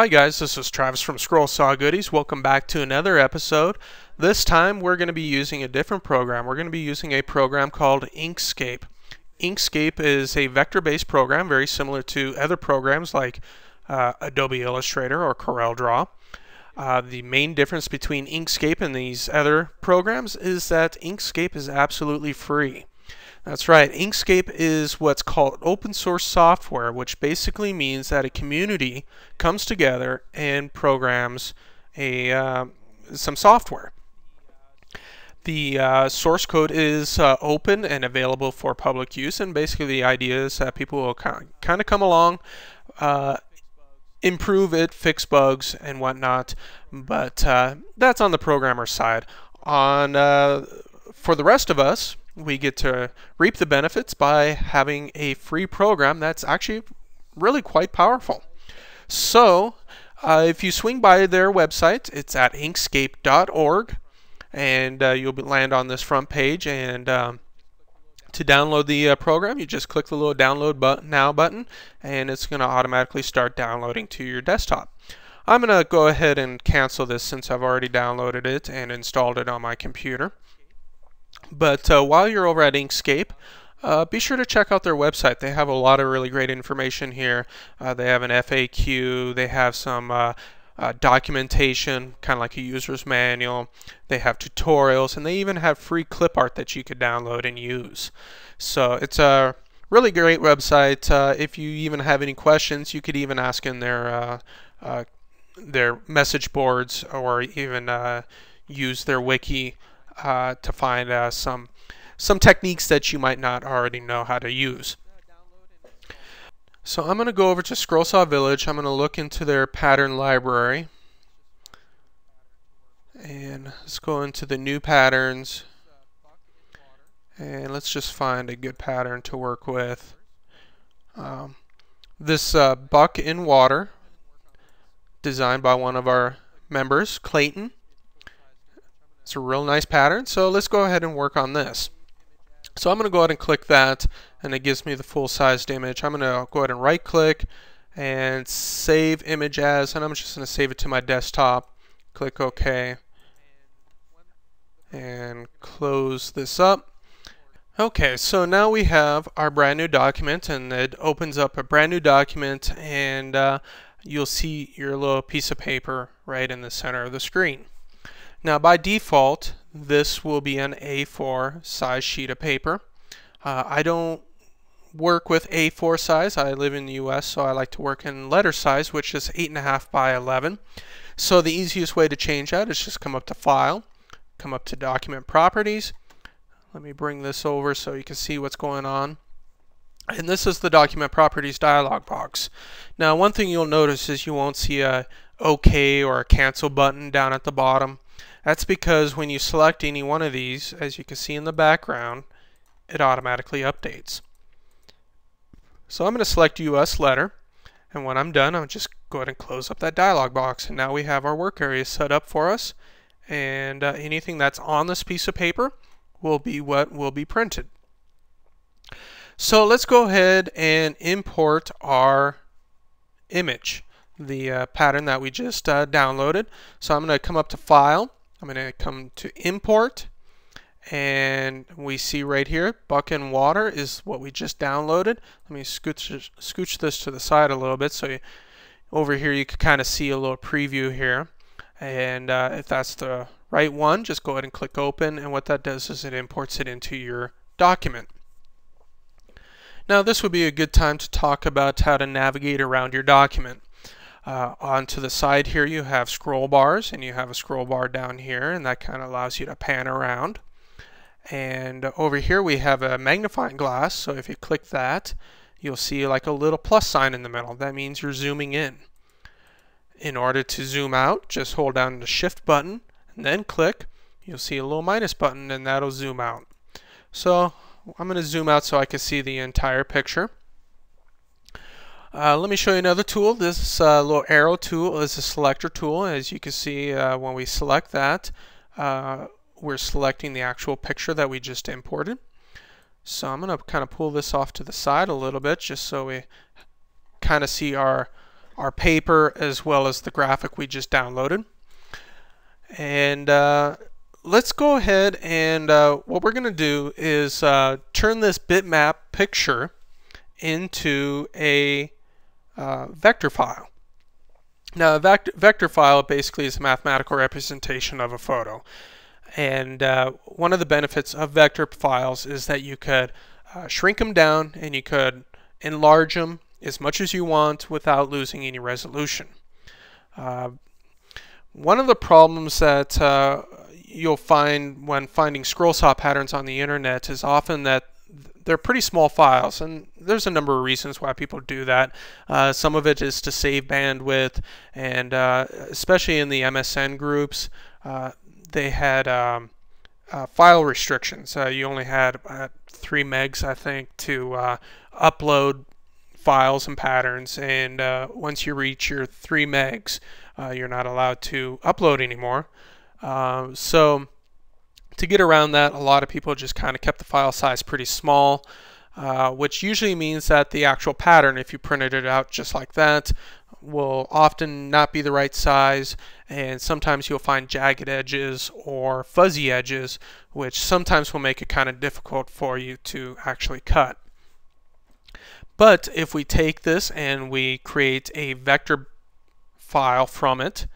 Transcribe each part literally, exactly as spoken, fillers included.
Hi guys, this is Travis from Scroll Saw Goodies. Welcome back to another episode. This time we're going to be using a different program. We're going to be using a program called Inkscape. Inkscape is a vector-based program very similar to other programs like uh, Adobe Illustrator or CorelDRAW. Uh, the main difference between Inkscape and these other programs is that Inkscape is absolutely free. That's right, Inkscape is what's called open source software, which basically means that a community comes together and programs a uh, some software. The uh, source code is uh, open and available for public use, and basically the idea is that people will kind of come along, uh, improve it, fix bugs and whatnot, but uh, that's on the programmer side. On uh, for the rest of us, we get to reap the benefits by having a free program that's actually really quite powerful. So uh, if you swing by their website, it's at inkscape dot org, and uh, you'll land on this front page, and um, to download the uh, program, you just click the little download button, now button, and it's going to automatically start downloading to your desktop. I'm going to go ahead and cancel this since I've already downloaded it and installed it on my computer. But uh, while you're over at Inkscape, uh, be sure to check out their website. They have a lot of really great information here. Uh, they have an F A Q, they have some uh, uh, documentation, kind of like a user's manual. They have tutorials, and they even have free clip art that you could download and use. So it's a really great website. Uh, if you even have any questions, you could even ask in their, uh, uh, their message boards, or even uh, use their wiki Uh, to find uh, some some techniques that you might not already know how to use. So I'm going to go over to Scroll Saw Village. I'm going to look into their pattern library, and let's go into the new patterns, and let's just find a good pattern to work with. Um, this uh, Buck in Water, designed by one of our members, Clayton. It's a real nice pattern, so let's go ahead and work on this. So I'm going to go ahead and click that, and it gives me the full-sized image. I'm going to go ahead and right-click and save image as, and I'm just going to save it to my desktop. Click OK, and close this up. Okay, so now we have our brand new document, and it opens up a brand new document, and uh, you'll see your little piece of paper right in the center of the screen. Now by default, this will be an A four size sheet of paper. Uh, I don't work with A four size. I live in the U S, so I like to work in letter size, which is eight and a half by eleven. So the easiest way to change that is just come up to File, come up to Document Properties. Let me bring this over so you can see what's going on. And this is the Document Properties dialog box. Now one thing you'll notice is you won't see a OK or a Cancel button down at the bottom. That's because when you select any one of these, as you can see in the background, it automatically updates. So I'm going to select U S letter, and when I'm done, I'll just go ahead and close up that dialog box, and now we have our work area set up for us, and uh, anything that's on this piece of paper will be what will be printed. So let's go ahead and import our image, the uh, pattern that we just uh, downloaded. So I'm going to come up to File, I'm going to come to Import, and we see right here Buck in Water is what we just downloaded. Let me scooch, scooch this to the side a little bit so you, over here you can kind of see a little preview here, and uh, if that's the right one, just go ahead and click Open, and what that does is it imports it into your document. Now this would be a good time to talk about how to navigate around your document. Uh, onto the side here you have scroll bars, and you have a scroll bar down here, and that kind of allows you to pan around. And over here we have a magnifying glass, so if you click that you'll see like a little plus sign in the middle. That means you're zooming in. In order to zoom out, just hold down the shift button and then click. You'll see a little minus button, and that'll zoom out. So I'm going to zoom out so I can see the entire picture. Uh, let me show you another tool. This uh, little arrow tool is a selector tool. As you can see, uh, when we select that, uh, we're selecting the actual picture that we just imported. So I'm going to kind of pull this off to the side a little bit just so we kind of see our our paper as well as the graphic we just downloaded. And uh, let's go ahead and uh, what we're going to do is uh, turn this bitmap picture into a uh, vector file. Now, a vect vector file basically is a mathematical representation of a photo. And uh, one of the benefits of vector files is that you could uh, shrink them down and you could enlarge them as much as you want without losing any resolution. Uh, one of the problems that uh, you'll find when finding scroll saw patterns on the internet is often that they're pretty small files, and there's a number of reasons why people do that. Uh, some of it is to save bandwidth, and uh, especially in the M S N groups, uh, they had um, uh, file restrictions. Uh, you only had uh, three megs, I think, to uh, upload files and patterns, and uh, once you reach your three megs, uh, you're not allowed to upload anymore. Uh, so to get around that, a lot of people just kind of kept the file size pretty small, uh, which usually means that the actual pattern, if you printed it out just like that, will often not be the right size, and sometimes you'll find jagged edges or fuzzy edges, which sometimes will make it kind of difficult for you to actually cut. But if we take this and we create a vector file from it,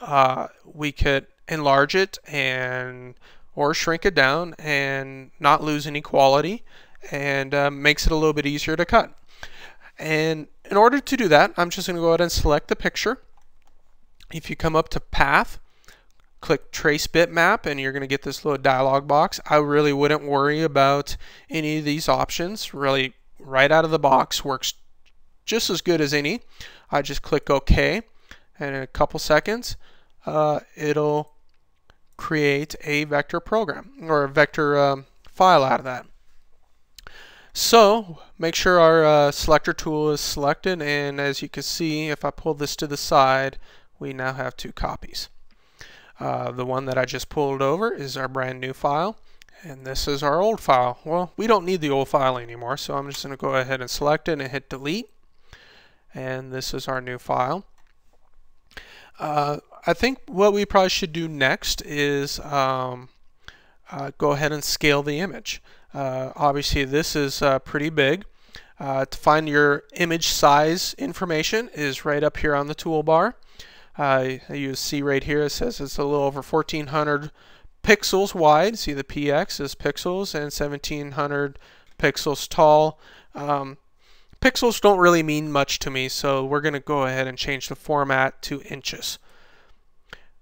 uh, we could enlarge it and or shrink it down and not lose any quality, and uh, makes it a little bit easier to cut. And in order to do that, I'm just going to go ahead and select the picture. If you come up to Path, click Trace Bitmap, and you're going to get this little dialog box. I really wouldn't worry about any of these options. Really, right out of the box works just as good as any. I just click OK, and in a couple seconds, uh, it'll create a vector program or a vector um, file out of that. So make sure our uh, selector tool is selected, and as you can see, if I pull this to the side, we now have two copies. Uh, the one that I just pulled over is our brand new file, and this is our old file. Well, we don't need the old file anymore, so I'm just going to go ahead and select it and hit delete, and this is our new file. Uh, I think what we probably should do next is um, uh, go ahead and scale the image. Uh, obviously, this is uh, pretty big. Uh, to find your image size information is right up here on the toolbar. Uh, you see right here it says it's a little over fourteen hundred pixels wide. See the P X is pixels, and seventeen hundred pixels tall. Um, pixels don't really mean much to me, so we're going to go ahead and change the format to inches.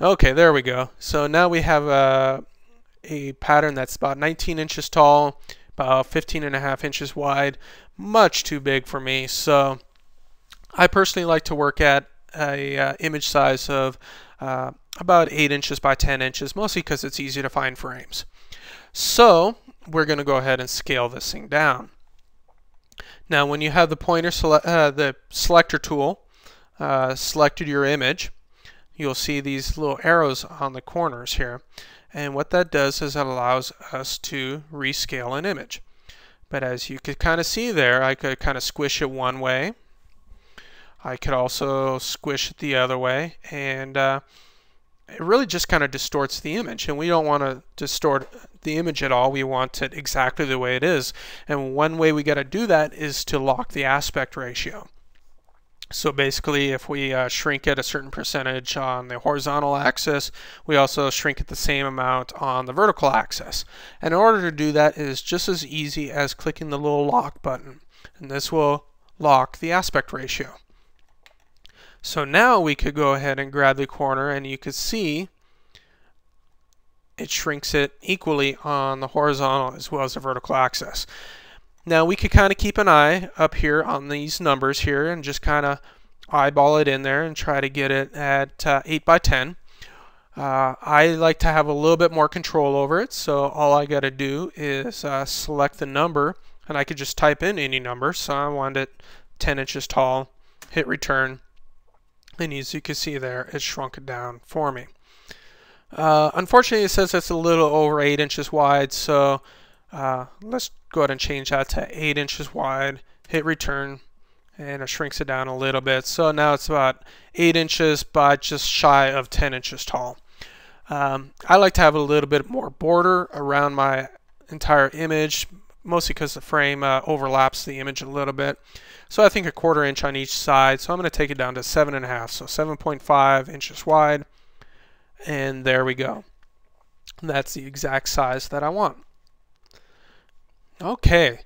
Okay, there we go. So now we have a, a pattern that's about nineteen inches tall, about fifteen and a half inches wide. Much too big for me. So I personally like to work at a uh, image size of uh, about eight inches by ten inches, mostly because it's easy to find frames. So we're going to go ahead and scale this thing down. Now, when you have the pointer, sele uh, the selector tool uh, selected your image, you'll see these little arrows on the corners here, and what that does is it allows us to rescale an image. But as you could kind of see there, I could kind of squish it one way, I could also squish it the other way, and uh, it really just kind of distorts the image, and we don't want to distort the image at all. We want it exactly the way it is, and one way we got to do that is to lock the aspect ratio. So basically, if we uh, shrink it a certain percentage on the horizontal axis, we also shrink it the same amount on the vertical axis. And in order to do that, it is just as easy as clicking the little lock button. And this will lock the aspect ratio. So now we could go ahead and grab the corner, and you could see it shrinks it equally on the horizontal as well as the vertical axis. Now we could kind of keep an eye up here on these numbers here and just kind of eyeball it in there and try to get it at uh, eight by ten. Uh, I like to have a little bit more control over it, so all I got to do is uh, select the number, and I could just type in any number. So I want it ten inches tall, hit return, and as you can see there, it shrunk it down for me. Uh, unfortunately, it says it's a little over eight inches wide, so Uh, let's go ahead and change that to eight inches wide, hit return, and it shrinks it down a little bit. So now it's about eight inches by just shy of ten inches tall. Um, I like to have a little bit more border around my entire image, mostly because the frame uh, overlaps the image a little bit. So I think a quarter inch on each side. So I'm going to take it down to seven and a half. So seven point five inches wide. And there we go. That's the exact size that I want. Okay.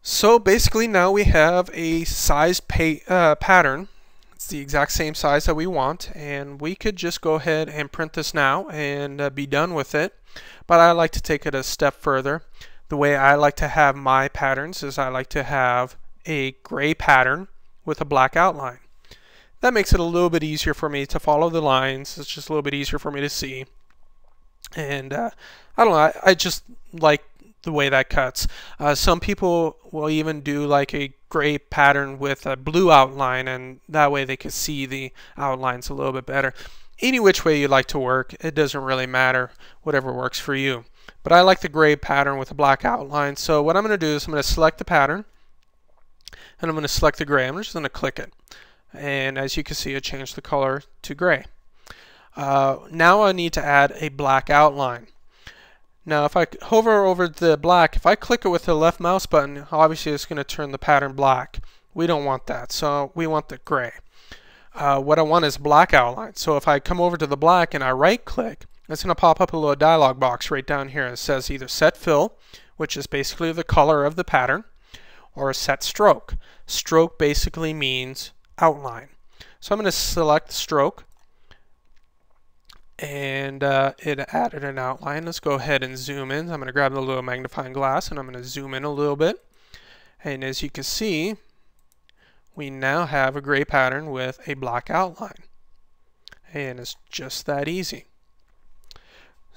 So basically now we have a size pa uh, pattern. It's the exact same size that we want, and we could just go ahead and print this now and uh, be done with it. But I like to take it a step further. The way I like to have my patterns is I like to have a gray pattern with a black outline. That makes it a little bit easier for me to follow the lines. It's just a little bit easier for me to see. And uh, I don't know, I, I just like the way that cuts. Uh, some people will even do like a gray pattern with a blue outline, and that way they can see the outlines a little bit better. Any which way you like to work, it doesn't really matter, whatever works for you. But I like the gray pattern with a black outline. So what I'm going to do is I'm going to select the pattern, and I'm going to select the gray. I'm just going to click it. And as you can see, it changed the color to gray. Uh, now I need to add a black outline. Now if I hover over the black, if I click it with the left mouse button, obviously it's going to turn the pattern black. We don't want that, so we want the gray. Uh, what I want is black outline. So if I come over to the black and I right click, it's going to pop up a little dialog box right down here. It says either set fill, which is basically the color of the pattern, or set stroke. Stroke basically means outline. So I'm going to select stroke, and uh, it added an outline. Let's go ahead and zoom in. I'm going to grab the little magnifying glass, and I'm going to zoom in a little bit. And as you can see, we now have a gray pattern with a black outline. And it's just that easy.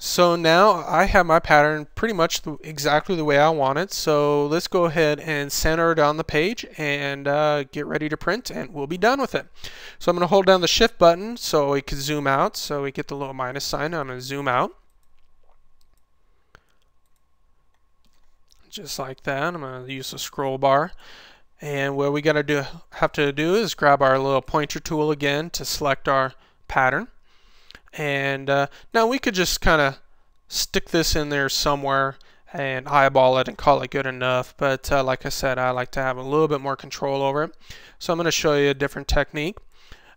So now I have my pattern pretty much the, exactly the way I want it. So let's go ahead and center it on the page and uh, get ready to print, and we'll be done with it. So I'm going to hold down the shift button so we can zoom out. So we get the little minus sign. I'm going to zoom out. Just like that. I'm going to use the scroll bar. And what we gotta do have to do is grab our little pointer tool again to select our pattern. And uh, now we could just kind of stick this in there somewhere and eyeball it and call it good enough. But uh, like I said, I like to have a little bit more control over it. So I'm going to show you a different technique.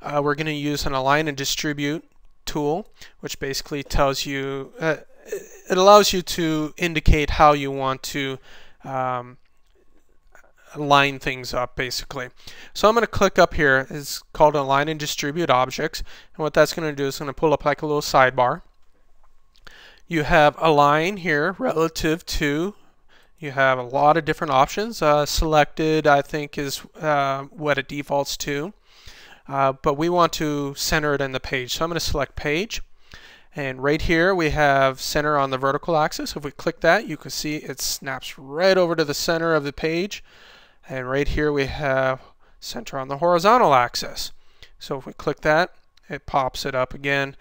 Uh, we're going to use an align and distribute tool, which basically tells you, uh, it allows you to indicate how you want to um, line things up basically. So I'm going to click up here. It's called Align and Distribute Objects, and what that's going to do is going to pull up like a little sidebar. You have align here relative to, you have a lot of different options. Uh, selected I think is uh, what it defaults to, uh, but we want to center it in the page. So I'm going to select page, and right here we have center on the vertical axis. If we click that, you can see it snaps right over to the center of the page. And right here we have center on the horizontal axis. So if we click that, it pops it up again,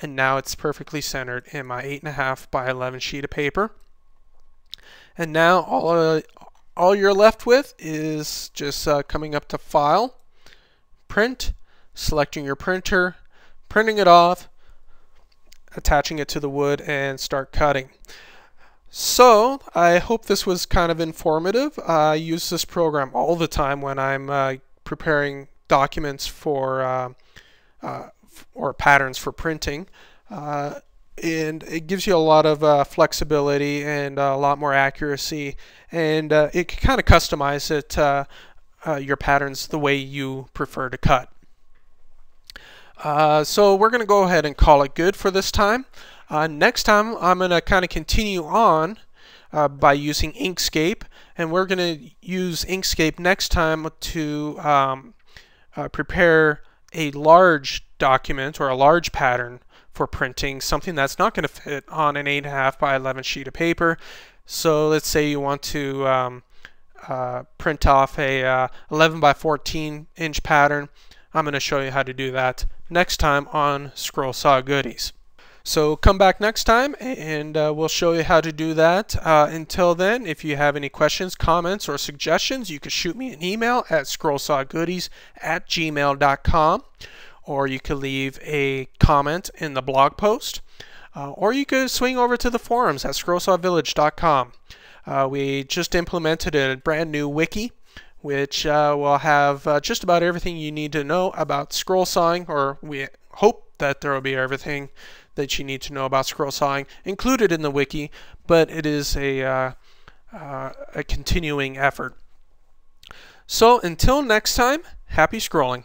and now it's perfectly centered in my eight and a half by eleven sheet of paper. And now all uh, all you're left with is just uh, coming up to File, Print, selecting your printer, printing it off, attaching it to the wood, and start cutting. So I hope this was kind of informative. I use this program all the time when I'm uh, preparing documents for uh, uh, or patterns for printing, uh, and it gives you a lot of uh, flexibility and uh, a lot more accuracy, and uh, it can kind of customize it uh, uh, your patterns the way you prefer to cut. Uh, so we're going to go ahead and call it good for this time. Uh, next time I'm going to kind of continue on uh, by using Inkscape, and we're going to use Inkscape next time to um, uh, prepare a large document or a large pattern for printing, something that's not going to fit on an eight and a half by eleven sheet of paper. So let's say you want to um, uh, print off a uh, eleven by fourteen inch pattern. I'm going to show you how to do that next time on Scroll Saw Goodies. So come back next time and uh, we'll show you how to do that. Uh, until then, if you have any questions, comments, or suggestions, you can shoot me an email at scroll saw goodies at gmail dot com, or you can leave a comment in the blog post, uh, or you could swing over to the forums at scroll saw village dot com. Uh, we just implemented a brand new wiki, which uh, will have uh, just about everything you need to know about scroll sawing, or we hope that there will be everything that you need to know about scroll sawing included in the wiki, but it is a, uh, uh, a continuing effort. So until next time, happy scrolling.